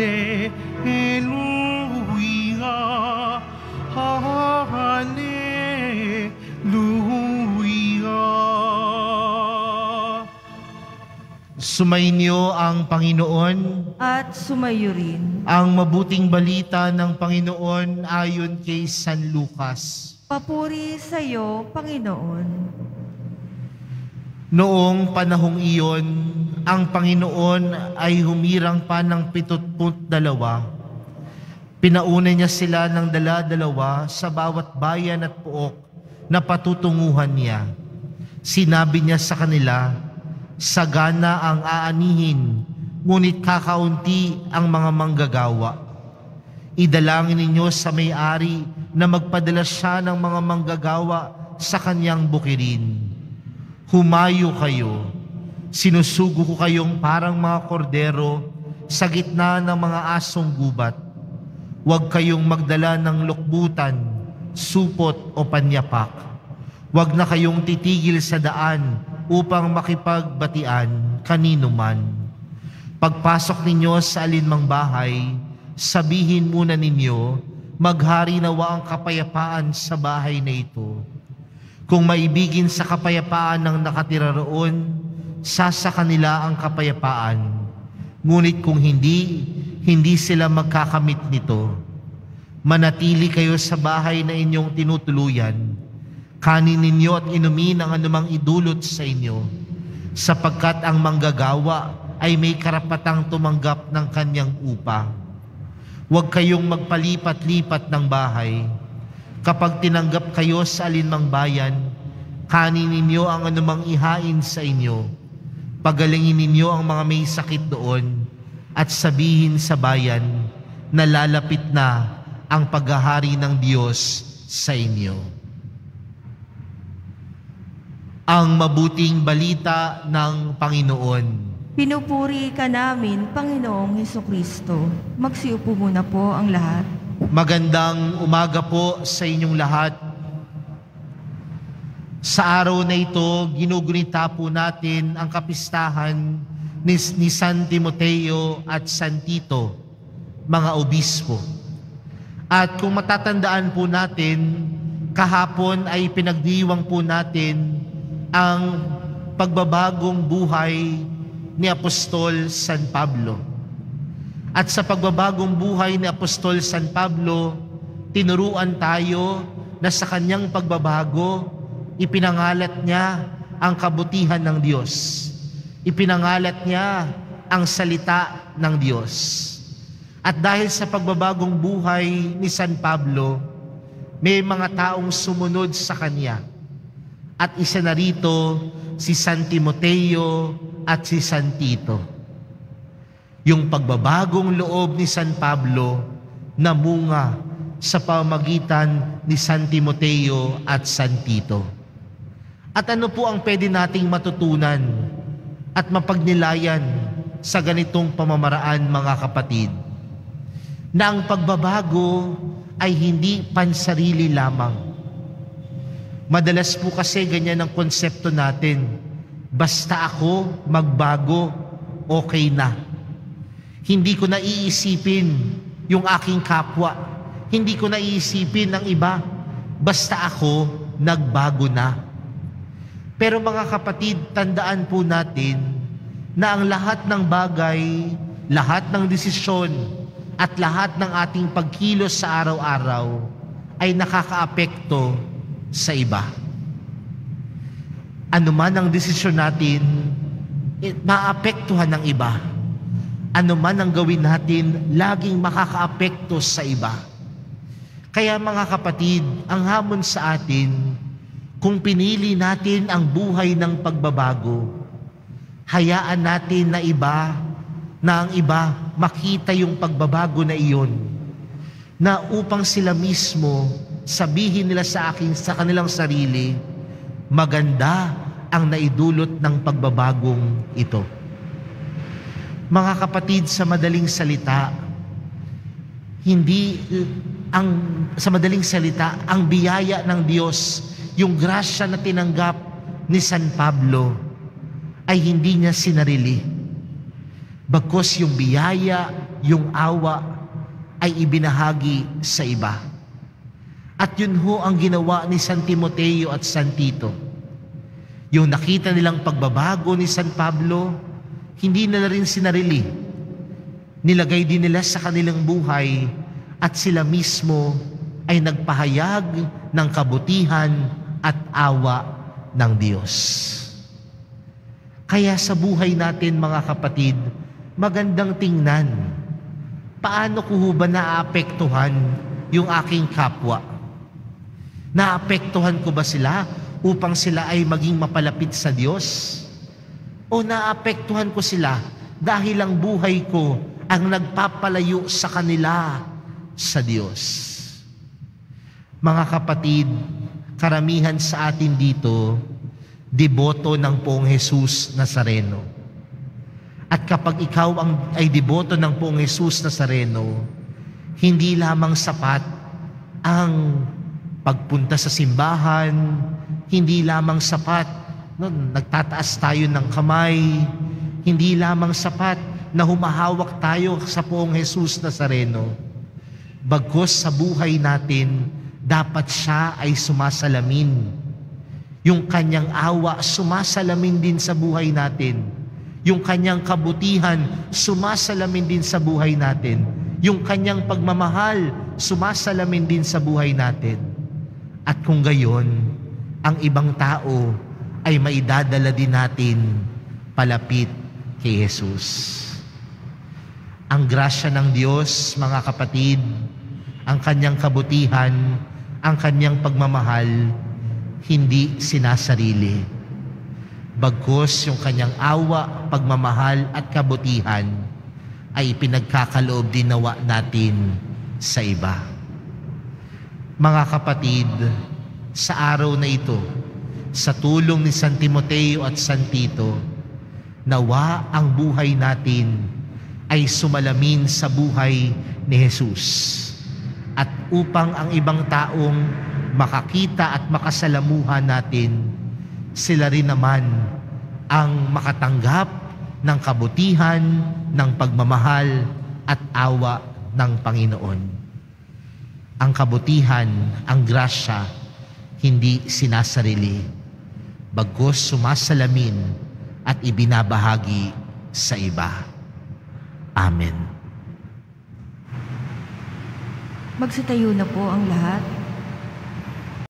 Hallelujah, hallelujah. Sumainyo ang Panginoon at sumayo rin ang mabuting balita ng Panginoon ayon kay San Lucas. Papuri sa iyo, Panginoon. Noong panahong iyon, ang Panginoon ay humirang pa ng 72. Pinauna niya sila ng dala-dalawa sa bawat bayan at pook na patutunguhan niya. Sinabi niya sa kanila, sagana ang aanihin, ngunit kakaunti ang mga manggagawa. Idalangin ninyo sa may-ari na magpadala siya ng mga manggagawa sa kanyang bukirin. Humayo kayo, sinusugo ko kayong parang mga kordero sa gitna ng mga asong gubat. Huwag kayong magdala ng lukbutan, supot o panyapak. Huwag na kayong titigil sa daan upang makipagbatian kanino man. Pagpasok ninyo sa alinmang bahay, sabihin muna ninyo, maghari nawa ang kapayapaan sa bahay na ito. Kung maibigin sa kapayapaan ng nakatira roon, sasaka nila ang kapayapaan. Ngunit kung hindi sila magkakamit nito. Manatili kayo sa bahay na inyong tinutuluyan. Kanin ninyo at inumin ang anumang idulot sa inyo, sapagkat ang manggagawa ay may karapatang tumanggap ng kanyang upa. Huwag kayong magpalipat-lipat ng bahay. Kapag tinanggap kayo sa alinmang bayan, kanin ninyo ang anumang ihain sa inyo. Pagalingin ninyo ang mga may sakit doon at sabihin sa bayan na lalapit na ang paghahari ng Diyos sa inyo. Ang mabuting balita ng Panginoon. Pinupuri ka namin, Panginoong Hesukristo. Magsiupo muna po ang lahat. Magandang umaga po sa inyong lahat. Sa araw na ito, ginugunita po natin ang kapistahan ni San Timoteo at San Tito, mga obispo. At kung matatandaan po natin, kahapon ay pinagdiwang po natin ang pagbabagong buhay ni Apostol San Pablo. At sa pagbabagong buhay ni Apostol San Pablo, tinuruan tayo na sa kanyang pagbabago, ipinangalat niya ang kabutihan ng Diyos. Ipinangalat niya ang salita ng Diyos. At dahil sa pagbabagong buhay ni San Pablo, may mga taong sumunod sa kanya. At isa na rito, si San Timoteo at si San Tito. Yung pagbabagong loob ni San Pablo namunga sa pamagitan ni San Timoteo at San Tito. At ano po ang pwede nating matutunan at mapagnilayan sa ganitong pamamaraan, mga kapatid? Na ang pagbabago ay hindi pansarili lamang. Madalas po kasi ganyan ang konsepto natin. Basta ako magbago, okay na. Hindi ko naiisipin yung aking kapwa. Hindi ko naiisipin ang iba. Basta ako, nagbago na. Pero mga kapatid, tandaan po natin na ang lahat ng bagay, lahat ng desisyon, at lahat ng ating pagkilos sa araw-araw ay nakakaapekto sa iba. Ano man ang desisyon natin, maapektuhan ng iba. Ano man ang gawin natin, laging makakaapekto sa iba. Kaya mga kapatid, ang hamon sa atin, kung pinili natin ang buhay ng pagbabago, hayaan natin na ang iba makita yung pagbabago na iyon, na upang sila mismo sabihin nila sa kanilang sarili, maganda ang naidulot ng pagbabagong ito. Mga kapatid, sa madaling salita, ang biyaya ng Diyos, yung grasya na tinanggap ni San Pablo, ay hindi niya sinarili. Bagkos yung biyaya yung awa ay ibinahagi sa iba. At yun ho ang ginawa ni San Timoteo at San Tito. Yung nakita nilang pagbabago ni San Pablo, hindi na rin sinarili. Nilagay din nila sa kanilang buhay at sila mismo ay nagpahayag ng kabutihan at awa ng Diyos. Kaya sa buhay natin, mga kapatid, magandang tingnan. Paano ko ba naapektuhan yung aking kapwa? Naapektuhan ko ba sila upang sila ay maging mapalapit sa Diyos? O naapektuhan ko sila dahil ang buhay ko ang nagpapalayo sa kanila sa Diyos? Mga kapatid, karamihan sa atin dito, deboto ng Poong Hesus Nazareno. At kapag ikaw ay deboto ng Poong Hesus Nazareno, hindi lamang sapat ang pagpunta sa simbahan, hindi lamang sapat no, nagtataas tayo ng kamay, hindi lamang sapat na humahawak tayo sa Poong Hesus Nazareno. Bagkus sa buhay natin, dapat siya ay sumasalamin. Yung kanyang awa, sumasalamin din sa buhay natin. Yung kanyang kabutihan, sumasalamin din sa buhay natin. Yung kanyang pagmamahal, sumasalamin din sa buhay natin. At kung gayon, ang ibang tao ay maidadala din natin palapit kay Jesus. Ang grasya ng Diyos, mga kapatid, ang kanyang kabutihan, ang kanyang pagmamahal, hindi sinasarili. Bagkus yung kanyang awa, pagmamahal at kabutihan ay pinagkakaloob din nawa natin sa iba. Mga kapatid, sa araw na ito, sa tulong ni San Timoteo at San Tito, nawa ang buhay natin ay sumalamin sa buhay ni Jesus. At upang ang ibang taong makakita at makasalamuhan natin, sila rin naman ang makatanggap ng kabutihan, ng pagmamahal at awa ng Panginoon. Ang kabutihan, ang grasya, hindi sinasarili, bagkus sumasalamin at ibinabahagi sa iba. Amen. Magsitayo na po ang lahat.